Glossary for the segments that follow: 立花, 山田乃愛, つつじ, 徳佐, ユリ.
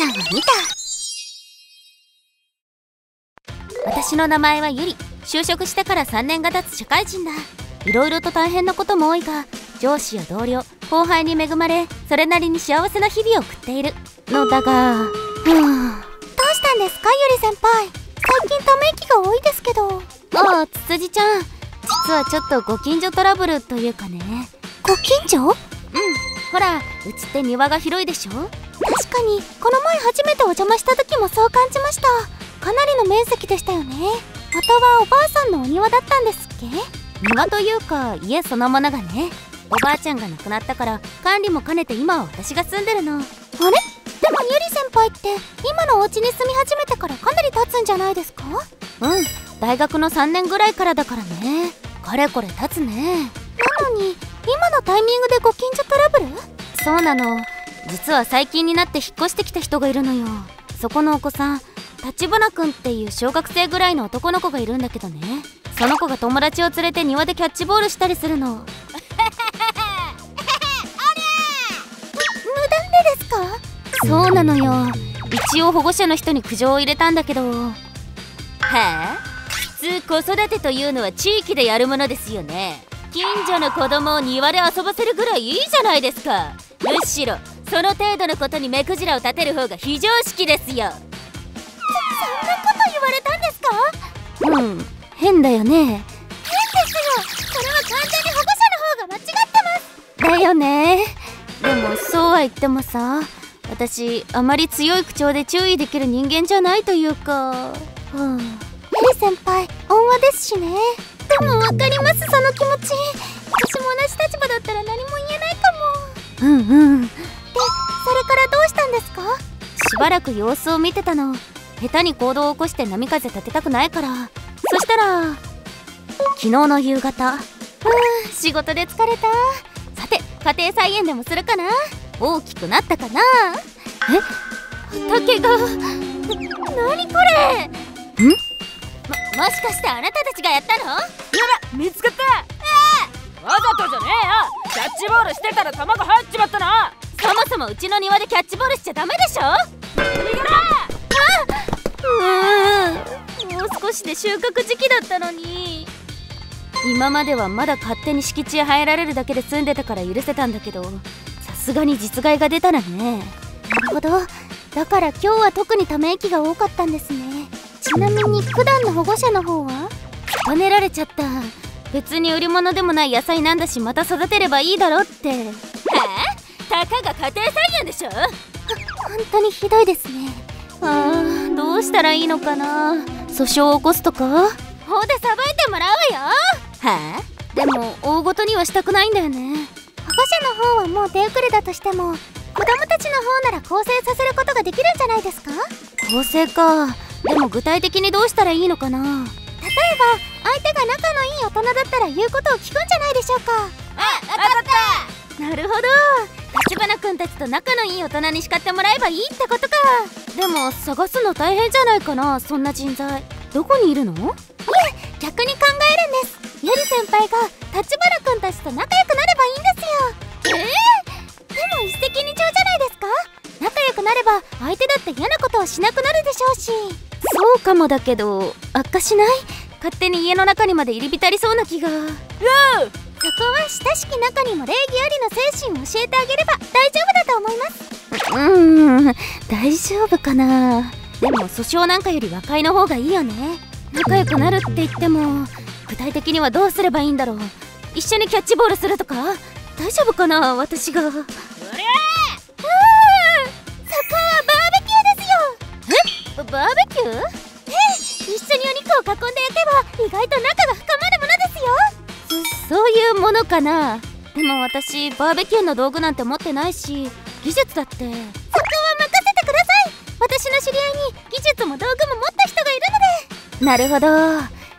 ちゃんを見た。私の名前はゆり。就職してから3年が経つ社会人だ。いろいろと大変なことも多いが、上司や同僚、後輩に恵まれ、それなりに幸せな日々を送っているのだが、どうしたんですかゆり先輩。最近ため息が多いですけど。ああ、つつじちゃん、実はちょっとご近所トラブルというかね。ご近所？うん、ほら、うちって庭が広いでしょ。確かにこの前初めてお邪魔した時もそう感じました。かなりの面積でしたよね。元はおばあさんのお庭だったんですっけ。庭というか家そのものがね。おばあちゃんが亡くなったから管理も兼ねて今は私が住んでるの。あれ？でもゆり先輩って今のお家に住み始めてからかなり経つんじゃないですか？うん、大学の3年ぐらいからだからね。かれこれ経つね。なのに今のタイミングでご近所トラブル？そうなの。実は最近になって引っ越してきた人がいるのよ。そこのお子さん、立花くんっていう小学生ぐらいの男の子がいるんだけどね。その子が友達を連れて庭でキャッチボールしたりするの。無断でですか？そうなのよ。一応保護者の人に苦情を入れたんだけど。はあ？普通子育てというのは地域でやるものですよね。近所の子供を庭で遊ばせるぐらいいいじゃないですか。むしろその程度のことに目くじらを立てる方が非常識ですよ。そんなこと言われたんですか？うん、変だよね。変ですよ。それは完全に保護者の方が間違ってます。だよね。でもそうは言ってもさ、私あまり強い口調で注意できる人間じゃないというか。うん、ゆり先輩温和ですしね。でも分かります、その気持ち。私も同じ立場だったら何も言えないかも。うんうん。で、それからどうしたんですか？しばらく様子を見てたの。下手に行動を起こして波風立てたくないから。そしたら昨日の夕方、仕事で疲れた。さて家庭菜園でもするかな。大きくなったかな。え、畑が何これ。ん？もしかしてあなたたちがやったの？やば、見つかった。わざとじゃねえよ。キャッチボールしてたら玉が入っちまったな。そもそもうちの庭でキャッチボールしちゃダメでしょ。逃げろ。もう少しで収穫時期だったのに。今まではまだ勝手に敷地へ入られるだけで済んでたから許せたんだけど、さすがに実害が出たらね。なるほど、だから今日は特にため息が多かったんですね。ちなみに普段の保護者の方は？跳ねられちゃった。別に売り物でもない野菜なんだし、また育てればいいだろって。え？たかが家庭菜園でしょ。本当にひどいですね。ああ、どうしたらいいのかな。訴訟を起こすとか法で裁いてもらうわよ。はあ？でも大ごとにはしたくないんだよね。保護者の方はもう手遅れだとしても、子供たちの方なら更生させることができるんじゃないですか？更生か。でも具体的にどうしたらいいのかな。例えば相手が仲のいい大人だったら言うことを聞くんじゃないでしょうか。あ、分かった。なるほど、橘くんたちと仲のいい大人に叱ってもらえばいいってことか。でも探すの大変じゃないかな。そんな人材どこにいるの？いえ、逆に考えるんです。ゆり先輩が橘くんたちと仲良くなればいいんですよ。でも一石二鳥じゃないですか。仲良くなれば相手だって嫌なことをしなくなるでしょうし。そうかもだけど、悪化しない？勝手に家の中にまで入り浸りそうな気が。そこは親しき中にも礼儀ありの精神を教えてあげれば大丈夫だと思います。大丈夫かな。でも訴訟なんかより和解の方がいいよね。仲良くなるって言っても具体的にはどうすればいいんだろう。一緒にキャッチボールするとか大丈夫かな。私が。そこはバーベキューですよ。え、バーベキュー？一緒にお肉を囲んで焼けば意外と仲が深まるものですよ。そういうものかな。でも私バーベキューの道具なんて持ってないし、技術だって。そこは任せてください。私の知り合いに技術も道具も持った人がいるので。なるほど。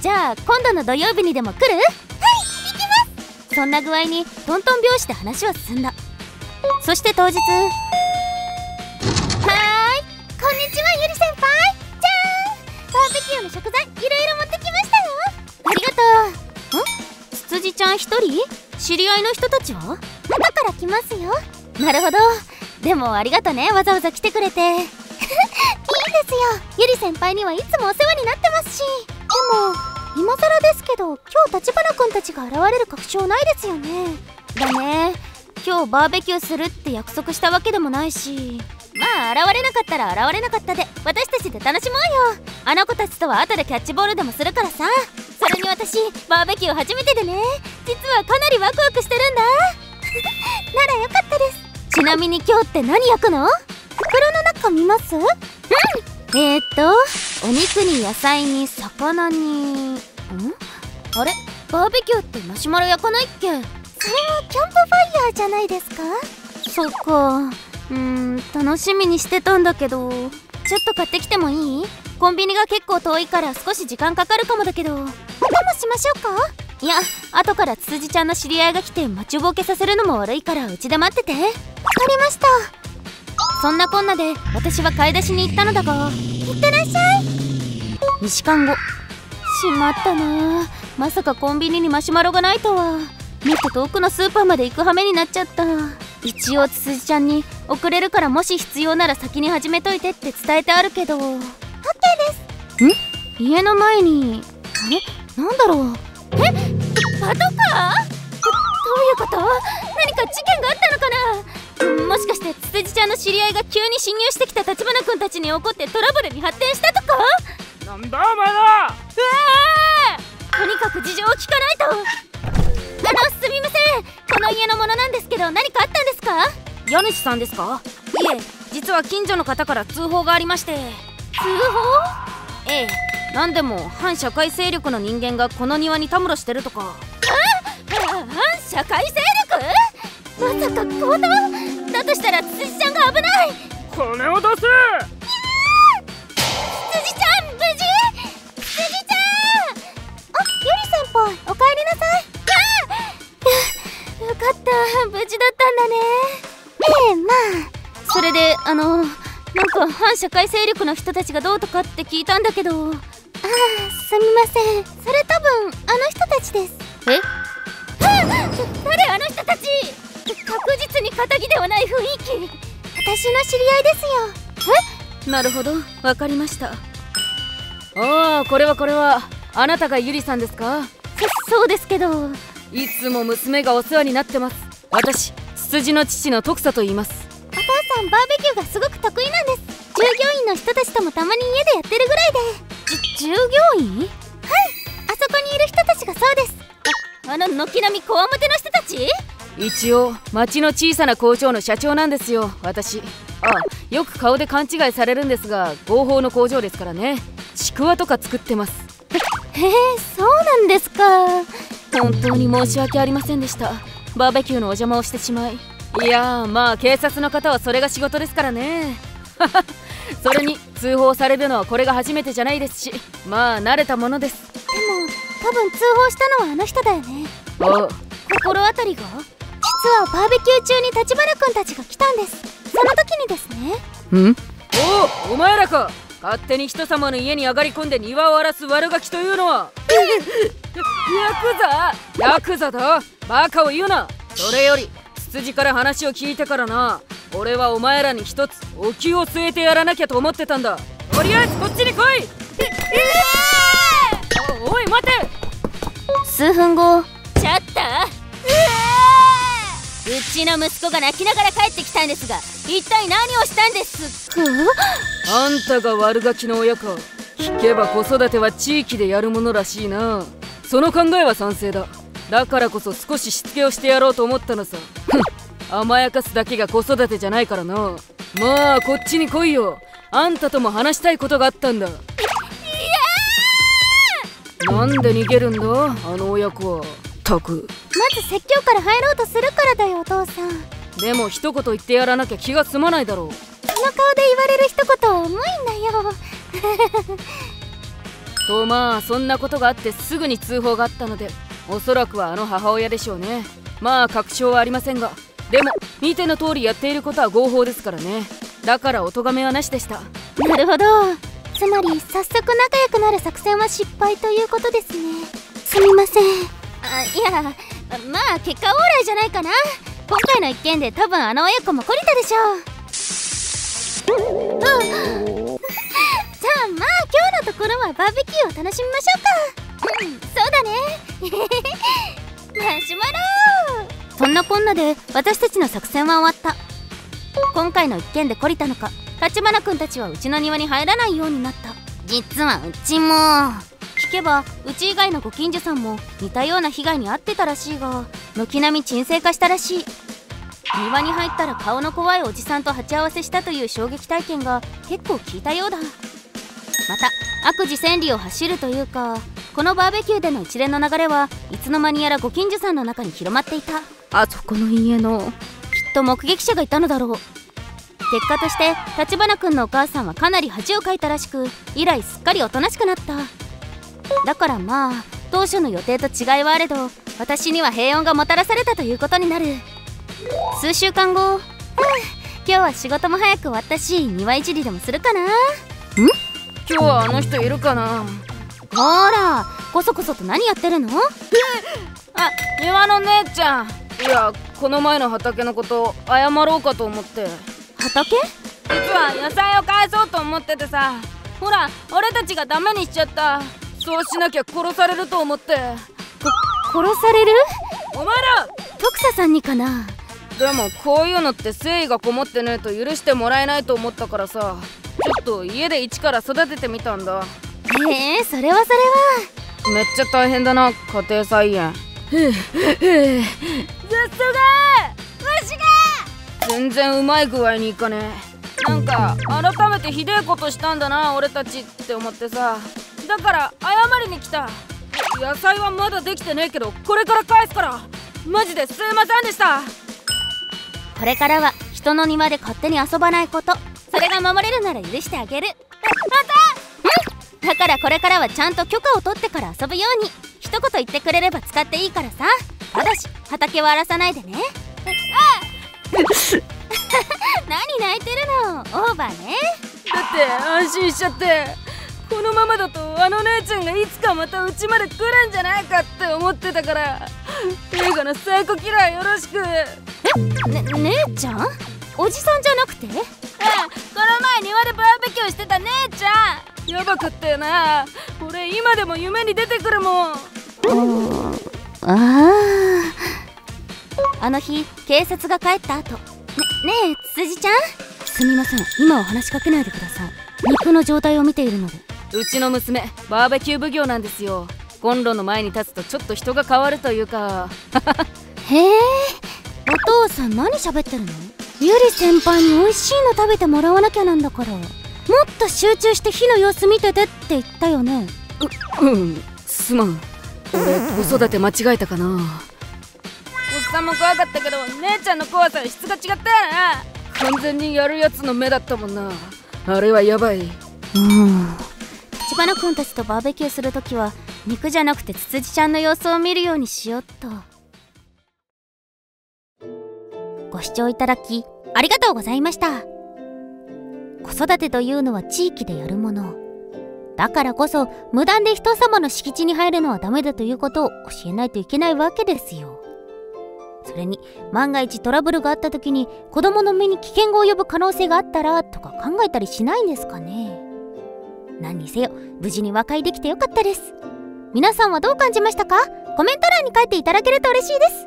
じゃあ今度の土曜日にでも来る？はい、行きます。そんな具合にトントン拍子で話は進んだ。そして当日。はーい、こんにちはゆり先輩。じゃーん、バーベキューの食材いろいろ持ってきましたよ。ありがとう。辻ちゃん一人？知り合いの人たちは？中から来ますよ。なるほど。でもありがとね、わざわざ来てくれて。ですよ。ゆり先輩にはいつもお世話になってますし。でも今更ですけど、今日立花君たちが現れる確証ないですよね。だね。今日バーベキューするって約束したわけでもないし、まあ現れなかったら現れなかったで私たちで楽しもうよ。あの子たちとは後でキャッチボールでもするからさ。それに私バーベキュー初めてでね、実はかなりワクワクしてるんだならよかったです。ちなみに今日って何焼くの？袋の中見ます？うん。お肉に野菜に魚に…ん？あれ？バーベキューってマシュマロ焼かないっけ？それはキャンプファイヤーじゃないですか？そうか。楽しみにしてたんだけど、ちょっと買ってきてもいい？コンビニが結構遠いから少し時間かかるかもだけど。でもしましょうか？いや、後からつつじちゃんの知り合いが来て待ちぼうけさせるのも悪いからうちで待ってて。わかりました。そんなこんなで私は買い出しに行ったのだが、いってらっしゃい。2時間後。しまったな、まさかコンビニにマシュマロがないとは。もっと遠くのスーパーまで行く羽目になっちゃった。一応つつじちゃんに遅れるからもし必要なら先に始めといてって伝えてあるけど。 OK です。ん？家の前に…え？なんだろう？え？パトカー？どういうこと？何か事件があったのかな？もしかしてつつじちゃんの知り合いが急に侵入してきた立花君たちに怒ってトラブルに発展したとか？なんだお前ら！とにかく事情を聞かないと。すみません、この家の者なんですけど何かあったんですか？家主さんですか？いえ、実は近所の方から通報がありまして。通報？ええ、なんでも反社会勢力の人間がこの庭にたむろしてるとか。社会勢力？まさか強盗？だとしたらつつじちゃんが危ない。金を出せ。つつじちゃん無事？つつじちゃん！あ、ゆり先輩おかえりなさい。ああよかった、無事だったんだね。ええ、まあそれでなんか反社会勢力の人たちがどうとかって聞いたんだけど。ああ、すみません、それ多分あの人たちです。え？誰あの人たち？確実に仇ではない雰囲気。私の知り合いですよ。え？なるほど、わかりました。ああ、これはあなたがゆりさんですか？そうですけど。いつも娘がお世話になってます。私、つつじの父の徳佐と言います。お父さんバーベキューがすごく得意なんです。従業員の人たちともたまに家でやってるぐらいで。従業員？はい、あそこにいる人たちがそうです。あの軒並みこわもての人たち？一応町の小さな工場の社長なんですよ、私。あ、よく顔で勘違いされるんですが、合法の工場ですからね。ちくわとか作ってます。へえ、そうなんですか。本当に申し訳ありませんでした、バーベキューのお邪魔をしてしまい。いやー、まあ警察の方はそれが仕事ですからね。それに通報されるのはこれが初めてじゃないですし、まあ慣れたものです。でも多分通報したのはあの人だよね。あ、心当たりが？実はバーベキュー中に立花君たちが来たんです。その時にですね。ん？お前らか。勝手に人様の家に上がり込んで庭を荒らす悪ガキというのはヤクザだ。バカを言うな。それよりつつじから話を聞いてからな、俺はお前らに一つお灸を据えてやらなきゃと思ってたんだ。とりあえずこっちに来い。おい待て。数分後。ちょっと、うちの息子が泣きながら帰ってきたんですが、一体何をしたんですか？あんたが悪ガキの親か。聞けば子育ては地域でやるものらしいな。その考えは賛成だ。だからこそ少ししつけをしてやろうと思ったのさ。甘やかすだけが子育てじゃないからな。まあこっちに来いよ、あんたとも話したいことがあったんだ。なんで逃げるんだあの親子は。たく、まず説教から入ろうとするからだよお父さん。でも一言言ってやらなきゃ気が済まないだろう。その顔で言われる一言は重いんだよ。とまあそんなことがあってすぐに通報があったので、おそらくはあの母親でしょうね。まあ確証はありませんが、でも見ての通りやっていることは合法ですからね。だからお咎めはなしでした。なるほど、つまり早速仲良くなる作戦は失敗ということですね。すみません。あ、いや、まあ結果オーライじゃないかな。今回の一件で多分あの親子も懲りたでしょう。頃はバーベキューを楽しみましょうか。うん、そうだね。マシュマロ。そんなこんなで私たちの作戦は終わった。今回の一件で懲りたのか、立花君たちはうちの庭に入らないようになった。実はうちも聞けばうち以外のご近所さんも似たような被害に遭ってたらしいが、軒並み沈静化したらしい。庭に入ったら顔の怖いおじさんと鉢合わせしたという衝撃体験が結構聞いたようだ。また悪事千里を走るというか、このバーベキューでの一連の流れはいつの間にやらご近所さんの中に広まっていた。あそこの家のと目撃者がいたのだろう。結果として立花君のお母さんはかなり恥をかいたらしく、以来すっかりおとなしくなった。だからまあ当初の予定と違いはあれど、私には平穏がもたらされたということになる。数週間後、今日は仕事も早く終わったし庭いじりでもするかな。ん？今日はあの人いるかな。ほらこそこそと何やってるの？あ、庭の姉ちゃん。いや、この前の畑のこと謝ろうかと思って。畑？実は野菜を返そうと思っててさ、ほら俺たちがダメにしちゃった。そうしなきゃ殺されると思って。殺される？お前ら徳佐さんにかな。でもこういうのって誠意がこもってねえと許してもらえないと思ったからさ、ちょっと家で一から育ててみたんだ。へえ、それはそれはめっちゃ大変だな、家庭菜園。ずっとだ、虫が全然うまい具合にいかねえ。なんか改めてひでえことしたんだな俺たちって思ってさ、だから謝りに来た。野菜はまだできてねえけどこれから返すから、マジですいませんでした。これからは人の庭で勝手に遊ばないこと、それが守れるなら許してあげる。まただからこれからはちゃんと許可を取ってから遊ぶように一言言ってくれれば使っていいからさ。ただし畑は荒らさないでね。あ何泣いてるの、オーバーね。だって安心しちゃって、このままだとあの姉ちゃんがいつかまたうちまで来るんじゃないかって思ってたから。映画のサイコキラーよろしく。え、姉ちゃん？おじさんじゃなくて？この前庭でバーベキューしてた姉ちゃんやばかったよな。俺今でも夢に出てくるもん。あの日警察が帰った後、ねえ辻ちゃん、すみません、今は話しかけないでください。肉の状態を見ているので。うちの娘バーベキュー奉行なんですよ。コンロの前に立つとちょっと人が変わるというか。へえ、お父さん何喋ってるの？ゆり先輩に美味しいの食べてもらわなきゃなんだから、もっと集中して火の様子見ててって言ったよね。うん、すまん。俺子育て間違えたかな。おっさんも怖かったけど姉ちゃんの怖さは質が違ったよな。完全にやるやつの目だったもんな。あれはやばい。立花君たちとバーベキューするときは肉じゃなくてつつじちゃんの様子を見るようにしよっと。ご視聴いただきありがとうございました。子育てというのは地域でやるものだからこそ、無断で人様の敷地に入るのはダメだということを教えないといけないわけですよ。それに万が一トラブルがあった時に子供の身に危険が及ぶ可能性があったらとか考えたりしないんですかね。何にせよ無事に和解できてよかったです。皆さんはどう感じましたか？コメント欄に書いていただけると嬉しいです。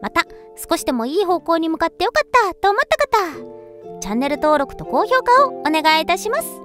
また少しでもいい方向に向かってよかったと思った方、チャンネル登録と高評価をお願いいたします。